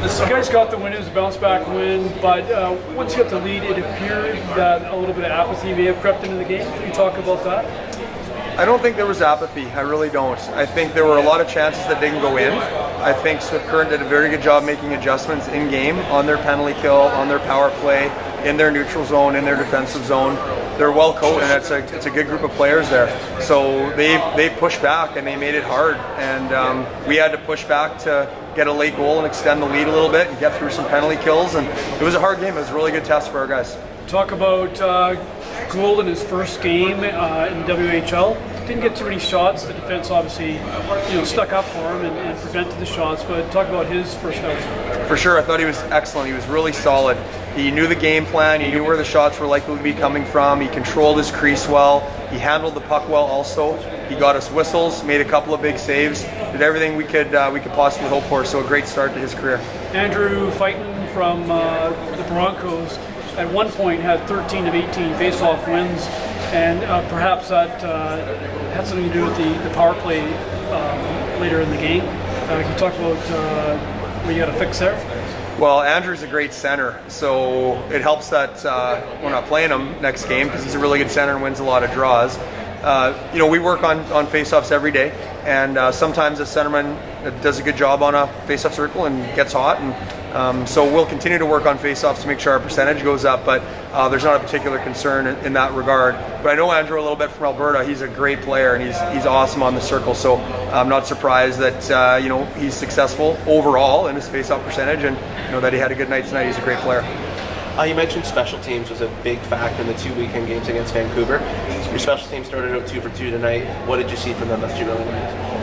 The guys got the win. It was a bounce back win, but once you got the lead, it appeared that a little bit of apathy may have crept into the game. Can you talk about that? I don't think there was apathy. I really don't. I think there were a lot of chances that didn't go in. I think Swift Current did a very good job making adjustments in game on their penalty kill, on their power play, in their neutral zone, in their defensive zone. They're well coached, and it's a good group of players there. So they pushed back and they made it hard, and we had to push back to get a late goal and extend the lead a little bit and get through some penalty kills. And it was a hard game. It was a really good test for our guys. Talk about Gould in his first game in WHL. Didn't get too many shots. The defense obviously, stuck up for him and prevented the shots. But talk about his first out. For sure, I thought he was excellent. He was really solid. He knew the game plan. He knew where the shots were likely to be coming from. He controlled his crease well. He handled the puck well. Also, he got us whistles. Made a couple of big saves. Did everything we could possibly hope for. So a great start to his career. Andrew Feiton from the Broncos. At one point had 13 of 18 face-off wins, and perhaps that had something to do with the power play later in the game. Can you talk about what you got to fix there? Well, Andrew's a great center, so it helps that we're not playing him next game because he's a really good center and wins a lot of draws. We work on face-offs every day, and sometimes a centerman does a good job on a face-off circle and gets hot, and so we'll continue to work on face-offs to make sure our percentage goes up, but there's not a particular concern in that regard. But I know Andrew a little bit from Alberta. He's a great player, and he's awesome on the circle, so I'm not surprised that he's successful overall in his face-off percentage, and that he had a good night tonight. He's a great player. You mentioned special teams was a big factor in the 2 weekend games against Vancouver. Your special team started out 2 for 2 tonight. What did you see from them that you really liked?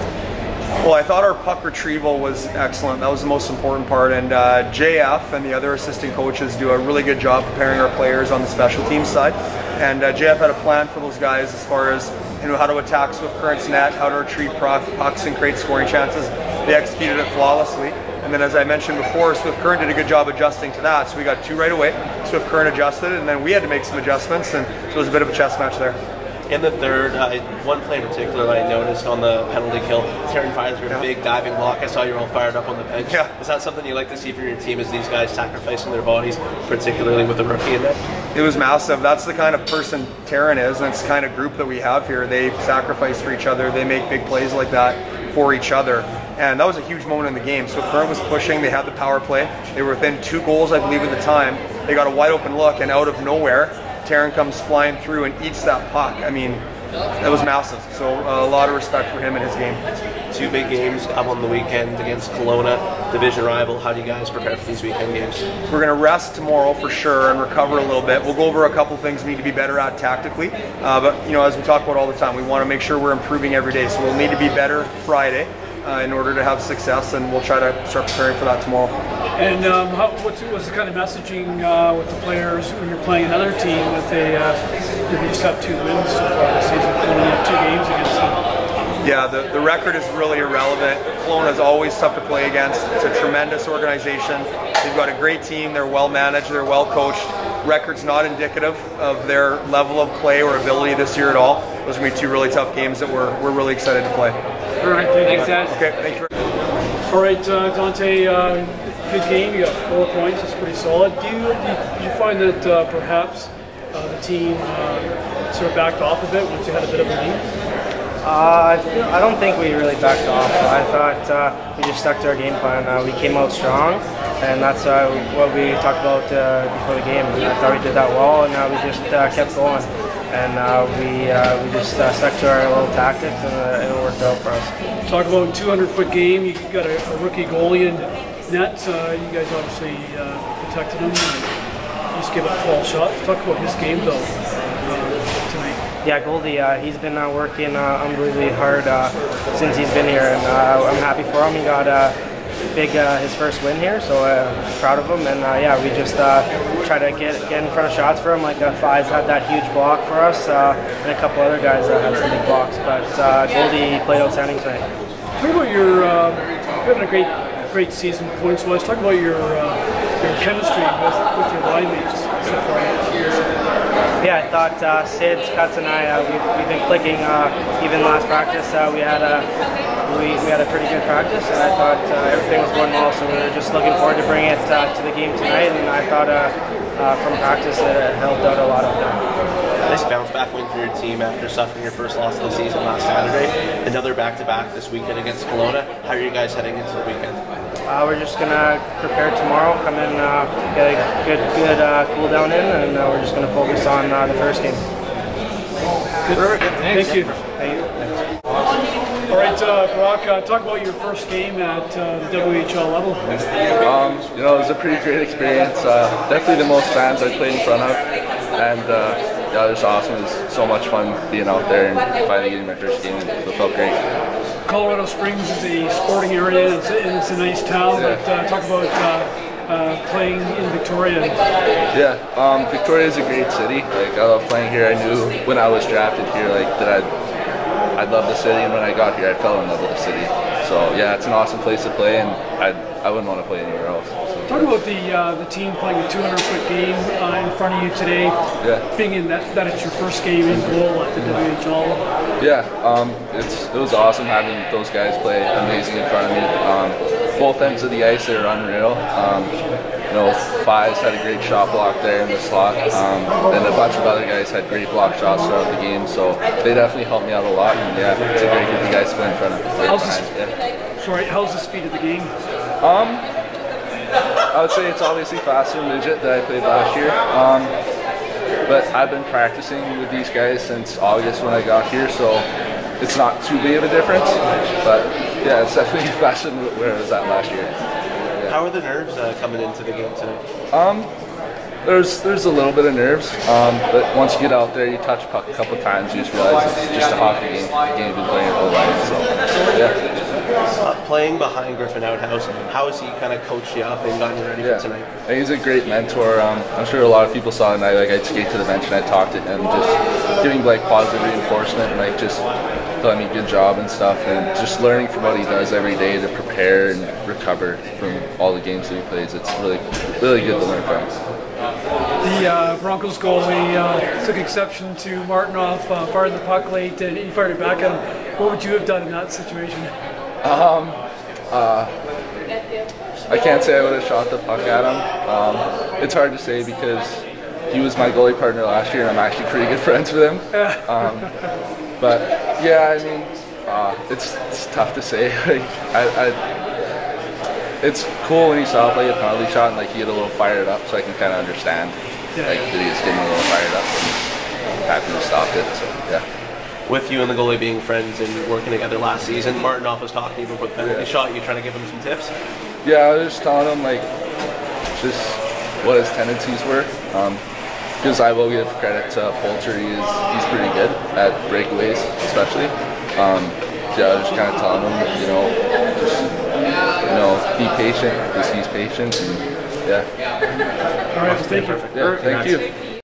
Well, I thought our puck retrieval was excellent. That was the most important part. And JF and the other assistant coaches do a really good job preparing our players on the special team side. And JF had a plan for those guys as far as how to attack Swift Current's net, how to retrieve pucks and create scoring chances. They executed it flawlessly. And then, as I mentioned before, Swift Current did a good job adjusting to that. So we got two right away. Swift Current adjusted, and then we had to make some adjustments. And so it was a bit of a chess match there. In the third, one play in particular that I noticed on the penalty kill, Taryn fires your big diving block. I saw you were all fired up on the bench. Yeah. Is that something you like to see from your team, is these guys sacrificing their bodies, particularly with the rookie in there? It was massive. That's the kind of person Taryn is, and it's the kind of group that we have here. They sacrifice for each other. They make big plays like that for each other. And that was a huge moment in the game. So Current was pushing, they had the power play. They were within 2 goals, I believe, at the time. They got a wide open look, and out of nowhere, Taryn comes flying through and eats that puck. I mean, that was massive. So a lot of respect for him and his game. 2 big games up on the weekend against Kelowna, division rival. How do you guys prepare for these weekend games? We're going to rest tomorrow for sure and recover a little bit. We'll go over a couple things we need to be better at tactically. But, as we talk about all the time, we want to make sure we're improving every day. So we'll need to be better Friday. In order to have success, and we'll try to start preparing for that tomorrow. And what's the kind of messaging with the players when you're playing another team with you just have 2 wins so far this season, and only have 2 games against them? Yeah, the record is really irrelevant. Kelowna is always tough to play against. It's a tremendous organization. They've got a great team. They're well managed. They're well coached. Record's not indicative of their level of play or ability this year at all. Those are going to be 2 really tough games that we're really excited to play. All right, thanks, Dad. Okay, thank you. All right, Dante, good game. You got 4 points. That's pretty solid. Do you find that perhaps the team sort of backed off a bit once you had a bit of a lead? I don't think we really backed off. I thought we just stuck to our game plan. We came out strong, and that's what we talked about before the game. I thought we did that well, and we just kept going. And we just stuck to our little tactics, and it worked out for us. Talk about 200-foot game. You got a rookie goalie in net. You guys obviously protected him. You just gave a false shot. Talk about his game, though, tonight. Yeah, Goldie, he's been working unbelievably hard since he's been here, and I'm happy for him. He got his first win here, so I'm proud of him. And we just try to get in front of shots for him. Like Fies had that huge block for us, and a couple other guys had some big blocks. But Goldie played outstanding tonight. Talk about you're having a great season points-wise. Talk about your chemistry with your line mates so far. Yeah, I thought Sid, Katz, and I, we've been clicking. Even last practice, we had we had a pretty good practice, and I thought everything was going well, so we were just looking forward to bringing it to the game tonight, and I thought from practice it helped out a lot of them. Nice bounce back win for your team after suffering your first loss of the season last Saturday. Another back-to-back this weekend against Kelowna. How are you guys heading into the weekend? We're just going to prepare tomorrow, come in, get a good cool down in, and we're just going to focus on the first game. Thank you. All right, Brock, talk about your first game at the WHL level. You know, it was a pretty great experience. Definitely the most fans I played in front of, and yeah, it was awesome. It was so much fun being out there and finally getting my first game, and it felt great. Colorado Springs is a sporting area, and it's a nice town, yeah. But talk about playing in Victoria. Yeah, Victoria is a great city. Like, I love playing here. I knew when I was drafted here, like, that I'd love the city, and when I got here, I fell in love with the city. So yeah, it's an awesome place to play, and I wouldn't want to play anywhere else. So. Talk about the team playing a 200-foot game in front of you today. Yeah. Being in that it's your first game in goal at the WHL. Yeah, it was awesome having those guys play amazing in front of me. Both ends of the ice, they were unreal. You know, Fives had a great shot block there in the slot, and a bunch of other guys had great block shots throughout the game, so they definitely helped me out a lot, and yeah, it's a great group of guys to play in front of me. How's the speed of the game? I would say it's obviously faster than Midget that I played last year, but I've been practicing with these guys since August when I got here, so it's not too big of a difference, but yeah, it's definitely faster than where I was at last year. How are the nerves coming into the game today? There's a little bit of nerves, but once you get out there, you touch puck a couple times, you just realize it's just a hockey game. The game you've been playing your whole life, so yeah. Playing behind Griffin Outhouse, how has he kind of coached you up and gotten you ready for tonight? I think he's a great mentor. I'm sure a lot of people saw tonight, like I'd skate to the bench and I'd talk to him, just giving like positive reinforcement and like just telling me good job and stuff, and just learning from what he does every day to prepare and recover from all the games that he plays. It's really, really good to learn from. The Broncos goalie took exception to Martinoff firing the puck late, and he fired it back at him. What would you have done in that situation? I can't say I would have shot the puck at him. It's hard to say because he was my goalie partner last year, and I'm actually pretty good friends with him. But yeah, I mean, it's tough to say. Like, it's cool when he saw like a penalty shot and like he had a little fired up, so I can kind of understand like that he was getting a little fired up and happy to stop it. So yeah. With you and the goalie being friends and working together last season, Martinoff was talking to him about the penalty shot. You trying to give him some tips? Yeah, I was just telling him like just what his tendencies were. Because I will give credit to Poulter, he's pretty good at breakaways, especially. Yeah, I was just kind of telling him, be patient because he's patient. And, yeah. All right, thank you. Yeah, thank you.